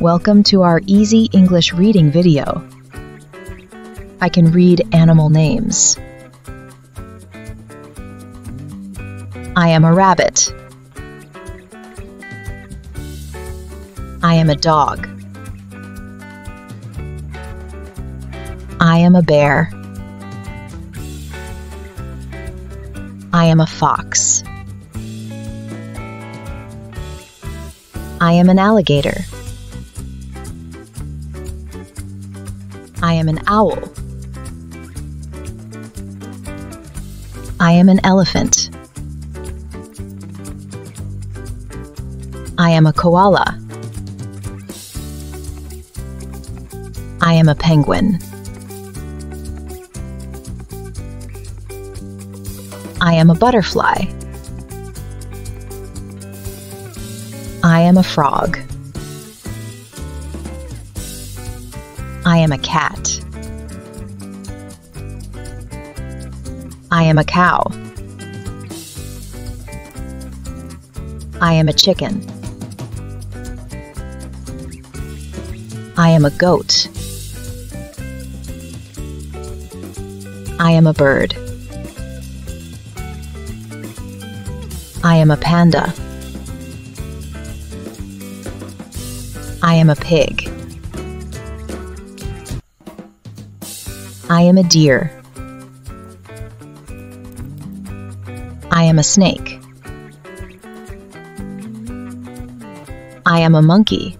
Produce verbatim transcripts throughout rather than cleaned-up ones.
Welcome to our Easy English Reading video. I can read animal names. I am a rabbit. I am a dog. I am a bear. I am a fox. I am an alligator. I am an owl. I am an elephant. I am a koala. I am a penguin. I am a butterfly. I am a frog. I am a cat. I am a cow. I am a chicken. I am a goat. I am a bird. I am a panda. I am a pig. I am a deer. I am a snake. I am a monkey.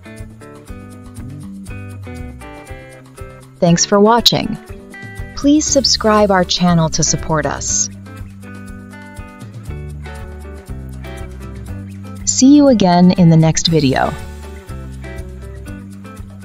Thanks for watching. Please subscribe our channel to support us. See you again in the next video.